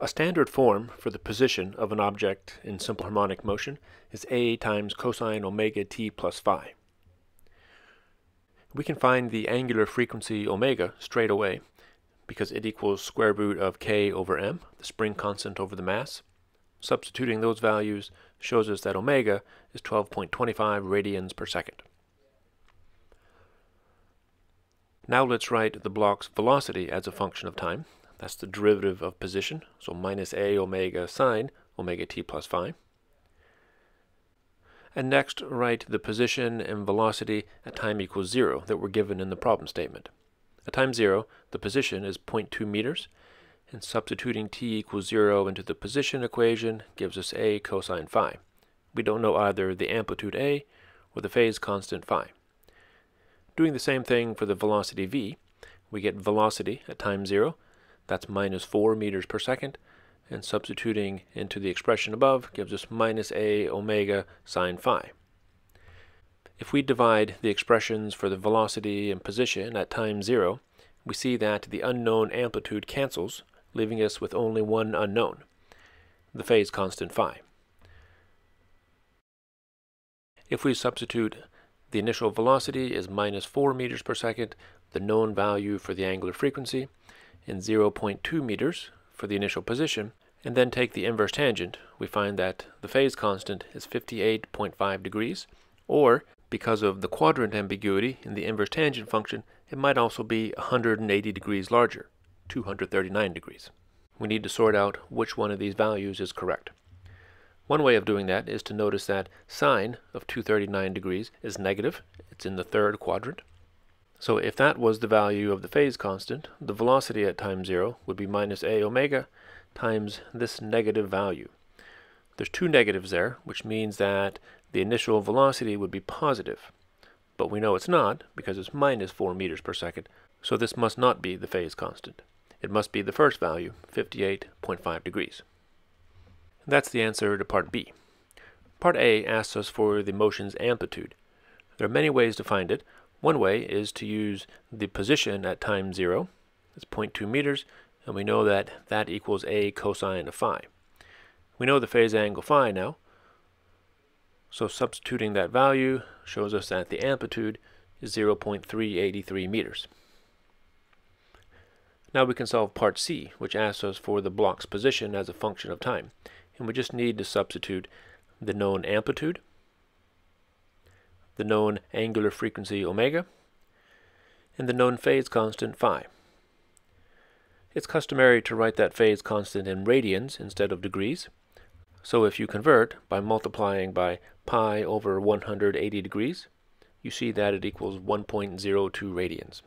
A standard form for the position of an object in simple harmonic motion is A times cosine omega t plus phi. We can find the angular frequency omega straight away because it equals square root of k over m, the spring constant over the mass. Substituting those values shows us that omega is 12.25 radians per second. Now let's write the block's velocity as a function of time. That's the derivative of position, so minus a omega sine omega t plus phi. And next, write the position and velocity at time equals 0 that were given in the problem statement. At time 0, the position is 0.2 meters, and substituting t equals 0 into the position equation gives us a cosine phi. We don't know either the amplitude a or the phase constant phi. Doing the same thing for the velocity v, we get velocity at time 0, that's minus 4 meters per second, and substituting into the expression above gives us minus a omega sine phi. If we divide the expressions for the velocity and position at time 0, we see that the unknown amplitude cancels, leaving us with only one unknown, the phase constant phi. If we substitute, the initial velocity is minus 4 meters per second, the known value for the angular frequency, and 0.2 meters for the initial position, and then take the inverse tangent, we find that the phase constant is 58.5 degrees, or because of the quadrant ambiguity in the inverse tangent function, it might also be 180 degrees larger, 239 degrees. We need to sort out which one of these values is correct. One way of doing that is to notice that sine of 239 degrees is negative, it's in the third quadrant. So if that was the value of the phase constant, the velocity at time 0 would be minus a omega times this negative value. There's two negatives there, which means that the initial velocity would be positive. But we know it's not, because it's minus 4 meters per second, so this must not be the phase constant. It must be the first value, 58.5 degrees. That's the answer to part B. Part A asks us for the motion's amplitude. There are many ways to find it. One way is to use the position at time 0, it's 0.2 meters, and we know that that equals a cosine of phi. We know the phase angle phi now, so substituting that value shows us that the amplitude is 0.383 meters. Now we can solve part C, which asks us for the block's position as a function of time, and we just need to substitute the known amplitude, the known angular frequency omega, and the known phase constant phi. It's customary to write that phase constant in radians instead of degrees, so if you convert by multiplying by pi over 180 degrees, you see that it equals 1.02 radians.